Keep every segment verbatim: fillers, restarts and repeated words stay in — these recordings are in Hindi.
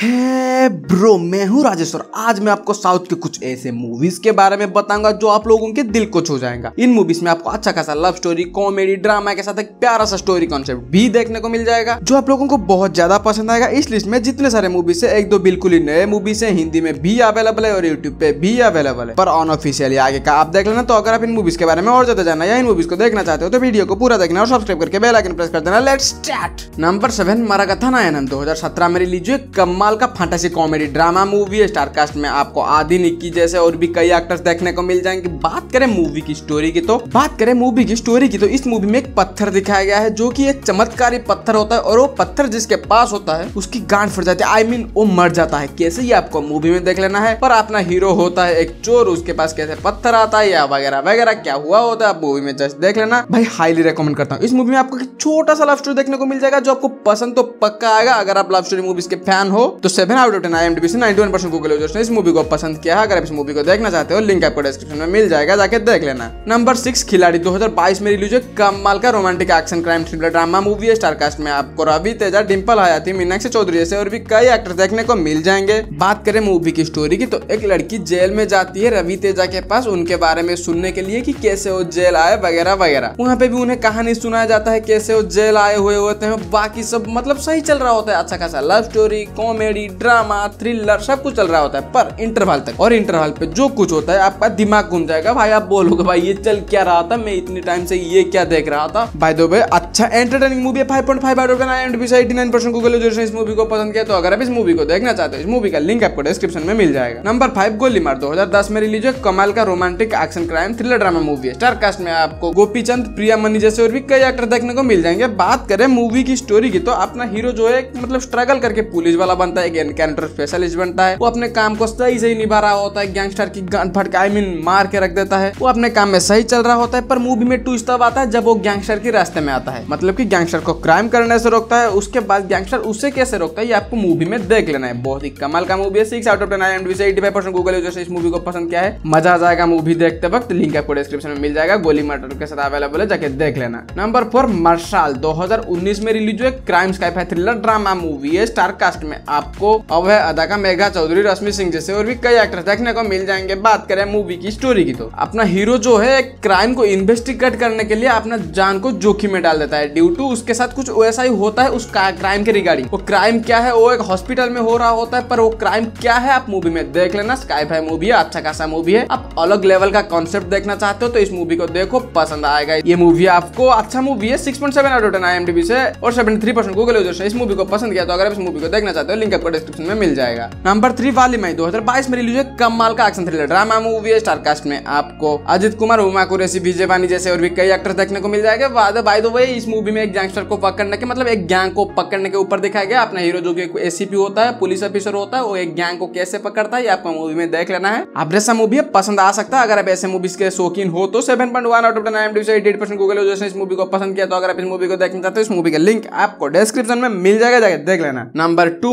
हे ब्रो, मैं हूँ राजेश्वर। आज मैं आपको साउथ के कुछ ऐसे मूवीज के बारे में बताऊंगा जो आप लोगों के दिल को छू जाएगा। इन मूवीज में आपको अच्छा खासा लव स्टोरी, कॉमेडी, ड्रामा के साथ एक प्यारा सा स्टोरी कॉन्सेप्ट भी देखने को मिल जाएगा जो आप लोगों को बहुत ज्यादा पसंद आएगा। इस लिस्ट में जितने सारे मूवीज है, एक दो बिल्कुल ही नए मूवीज है, हिंदी में भी अवेलेबल है और यूट्यूब पे भी अवेलेबल है, पर अनऑफिशियली आगे का आप देख लेना। तो अगर आप इन मूवीज के बारे में और ज्यादा जानना या इन मूवीज को देखना चाहते हो तो वीडियो को पूरा देखना और सब्सक्राइब करके बेल आइकन प्रेस कर देना। Let's start. नंबर सेवन, मेरा कथा दो हजार सत्रह में रिलीज हुई कमल माल का फैंटेसी कॉमेडी ड्रामा मूवी है। स्टार कास्ट में आपको आदि निक्की जैसे और भी कई एक्टर्स देखने को मिल जाएंगे। बात करें मूवी की स्टोरी की तो बात करें मूवी की स्टोरी की तो इस मूवी में एक पत्थर दिखाया गया है जो कि एक चमत्कारी पत्थर होता है और वो पत्थर जिसके पास होता है उसकी गांठ फट जाती है। आई मीन वो मर जाता है। कैसे ये आपको मूवी में देख लेना है। पर अपना हीरो होता है एक चोर, उसके पास कैसे पत्थर आता है या वगैरह वगैरह क्या हुआ होता है आप मूवी में जस्ट देख लेना। भाई हाईली रिकमेंड करता हूँ। इस मूवी में आपको छोटा सा लव स्टोरी देखने को मिल जाएगा जो आपको पसंद तो पक्का आएगा। अगर आप लव स्टोरी मूवीज के फैन हो तो seven out of ten IMDb से इक्यानवे परसेंट गूगल यूजर्स ने इस मूवी को पसंद किया है। अगर आप इस मूवी को देखना चाहते हो लिंक आपको डिस्क्रिप्शन में मिल जाएगा, जाके देख लेना। नंबर सिक्स, खिलाड़ी दो हजार बाईस में रिलीज हुई कमाल का romantic action crime thriller drama movie है। स्टार कास्ट में आपको रवि तेजा, डिम्पल हयाती, मीनाक्षी चौधरी जैसे और भी कई एक्टर्स देखने को मिल जाएंगे। बात करें मूवी की स्टोरी की तो एक लड़की जेल में जाती है रवि तेजा के पास उनके बारे में सुनने के लिए कि कैसे वो जेल आए वगैरह वगैरह। वहाँ पे भी उन्हें कहानी सुनाया जाता है कैसे वो जेल आए हुए होते हैं। बाकी सब मतलब सही चल रहा होता है। अच्छा खासा love story, comedy, drama, thriller सब कुछ चल रहा होता है पर इंटरवल तक। और इंटरवल पे जो कुछ होता है आपका दिमाग घूम जाएगा। भाई आप बोलोगे भाई ये चल क्या रहा था, मैं इतने टाइम से ये क्या देख रहा था। बाय द बॉय अच्छा एंटरटेनिंग मूवी है। Five point five out of ten IMDb से नवासी परसेंट गूगल यूजर्स ने इस मूवी को पसंद किया। तो अगर आप इस मूवी को देखना चाहते हो इस मूवी का लिंक आपको डिस्क्रिप्शन में मिल जाएगा। नंबर फाइव, गोली मार दो हजार दस में रिलीज हुआ कमाल का romantic action crime thriller drama movie है। स्टार कास्ट में आपको गोपी चंद, प्रिया मनी जैसे और भी कई एक्टर देखने को मिल जाएंगे। बात करें मूवी की स्टोरी की तो अपना हीरो जो है मतलब स्ट्रगल करके पुलिस वाला बनता है, एनकाउंटर स्पेशलिस्ट बनता है। वो अपने काम को सही सही निभा रहा होता है, गैंगस्टर की गांड फटका आई मीन मार के रख देता है। वो अपने काम में सही चल रहा होता है पर मूवी में ट्विस्ट तब आता है जब वो गैंगस्टर के रास्ते में आता है, मतलब कि गैंगस्टर को क्राइम करने से रोकता है। उसके बाद गैंगस्टर उसे कैसे रोकता है ये आपको मूवी में देख लेना है। बहुत ही कमाल का मूवी है। Six out of ten IMDb से पचासी परसेंट गूगल यूजर्स इस मूवी को पसंद किया है। मजा आ जाएगा मूवी देखते वक्त। लिंक आपको डिस्क्रिप्शन में मिल जाएगा। गोली मार के साथ अवेलेबल है, जाके देख लेना। नंबर फोर, मार्शल दो हजार उन्नीस में रिलीज हुआ crime sci-fi thriller drama movie है। स्टार कास्ट में आपको अब है अदा का, मेघा चौधरी, रश्मि सिंह जैसे और भी कई एक्टर्स देखने को मिल जाएंगे। बात करें मूवी की स्टोरी की तो अपना हीरो जो है क्राइम को इन्वेस्टिगेट करने के लिए अपना जान को जोखिम में डाल देता है ड्यू टू उसके साथ कुछ ऐसा ही होता है उस क्राइम के रिगार्डिंग। वो क्राइम क्या है वो एक हॉस्पिटल में हो रहा होता है पर वो क्राइम क्या है आप मूवी में देख लेना। स्काईफाई मूवी है, अच्छा खासा मूवी है। आप अलग लेवल का कॉन्सेप्ट देखना चाहते हो तो इस मूवी को देखो, पसंद आएगा। ये मूवी आपको अच्छा मूवी है। Six point seven out of ten IMDb से और seventy three percent Google users ने इस मूवी को पसंद किया। तो अगर आप इस मूवी को देखना चाहते हो लिंक आपको डिस्क्रिप्शन में मिल जाएगा। नंबर थ्री, वाली मई दो हजार बाईस में रिलीज हुई कमाल का एक्शन थ्रिलर ड्रामा मूवी है। स्टार कास्ट में आपको अजीत कुमार, उमाकुरेसी, विजय बानी जैसे और भी कई एक्टर्स देखने को मिल जाएंगे। बाय द वे इस मूवी में एक गैंगस्टर को पकड़ने के मतलब एक गैंग को पकड़ने के ऊपर दिखाया गया। अपना हीरो जो कि एक एसीपी होता है, पुलिस ऑफिसर होता है, वो एक गैंग को कैसे पकड़ता है आपको मूवी में देख लेना है। आप जैसा मूवी है पसंद आ सकता है। अगर आप ऐसे मूवीज के शौकीन हो तो seven point one out of ten IMDb से अठासी परसेंट गूगल यूजर्स ने इस मूवी को पसंद किया। तो अगर आप इस मूवी को देखना चाहते हो इस मूवी का लिंक आपको डिस्क्रिप्शन में मिल जाएगा, जाके देख लेना। नंबर टू,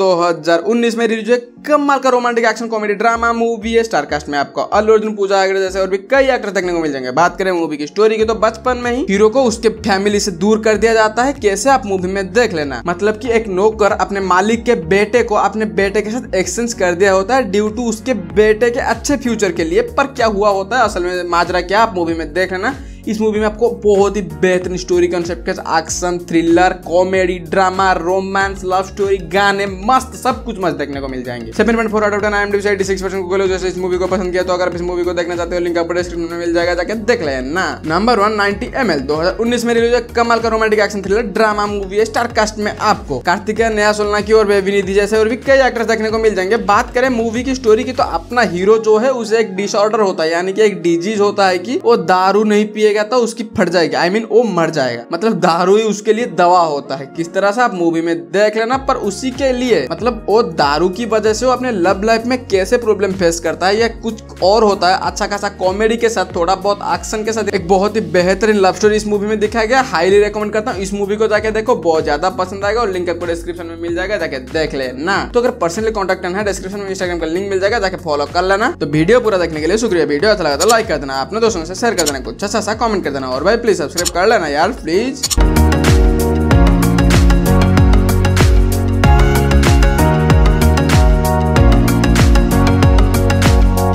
दो हजार उन्नीस में रिलीज हुआ कमाल का romantic action comedy drama movie है। स्टार कास्ट में आपको अल्लू अर्जुन, पूजा हेगड़े जैसे और भी कई एक्टर देखने को मिल जाएंगे। बात करें मूवी की स्टोरी की तो बचपन में ही हीरो को उसके फैमिली से दूर कर दिया जाता है कैसे आप मूवी में देख लेना। मतलब कि एक नौकर अपने मालिक के बेटे को अपने बेटे के साथ एक्सचेंज कर दिया होता है ड्यू टू उसके बेटे के अच्छे फ्यूचर के लिए। पर क्या हुआ होता है असल में माजरा क्या आप मूवी में देख लेना। इस मूवी में आपको बहुत ही बेहतरीन स्टोरी कॉन्सेप्ट के साथ action, thriller, comedy, drama, romance, love story, गाने, मस्त सब कुछ मस्त देखने को मिल जाएंगे। Seven point four out of ten IMDb से छियासी परसेंट गूगल यूजर्स इस मूवी को पसंद किया। तो अगर आप इस मूवी को देखना चाहते हो लिंक आपको डिस्क्रिप्शन में मिल जाएगा, जाके देख लेना। नंबर वन, नब्बे एम एल दो हजार उन्नीस में रिलीज हुआ कमाल का romantic action thriller drama movie है। स्टार कास्ट में आपको कार्तिका, नया सोना की और बेबीनिधि जैसे और भी कई एक्टर्स देखने को मिल जाएंगे। बात करें मूवी की स्टोरी की तो अपना हीरो जो है उसे एक डिसऑर्डर होता है यानी कि एक डिजीज होता है कि वो दारू नहीं पिए तो उसकी फट जाएगी, आई मीन वो मर जाएगा। मतलब दारू ही उसके लिए दवा होता है। किस तरह से आप मूवी में देख लेना। पर उसी के लिए मतलब वो दारू की वजह से वो अपने लव लाइफ में कैसे प्रॉब्लम फेस करता है या कुछ और होता है। अच्छा खासा कॉमेडी के साथ, थोड़ा बहुत एक्शन के साथ एक बहुत ही बेहतरीन लव स्टोरी इस मूवी में दिखाया गया। हाईली रिकमेंड करता हूँ इस मूवी को, जाके देखो, बहुत ज्यादा पसंद आएगा। और लिंक आपको डिस्क्रिप्शन में मिल जाएगा, जाके देख लेना। तो अगर पर्सनली कॉन्टेक्ट करना है डिस्क्रिप्शन में इंस्टाग्राम का लिंक मिल जाएगा, जाके फॉलो कर लेना। तो वीडियो पूरा देखने के लिए शुक्रिया। वीडियो अच्छा लगा तो लाइक कर देना, अपने दोस्तों से शेयर कर देना, कुछ अच्छा सा कमेंट कर देना और भाई प्लीज सब्सक्राइब कर लेना यार प्लीज।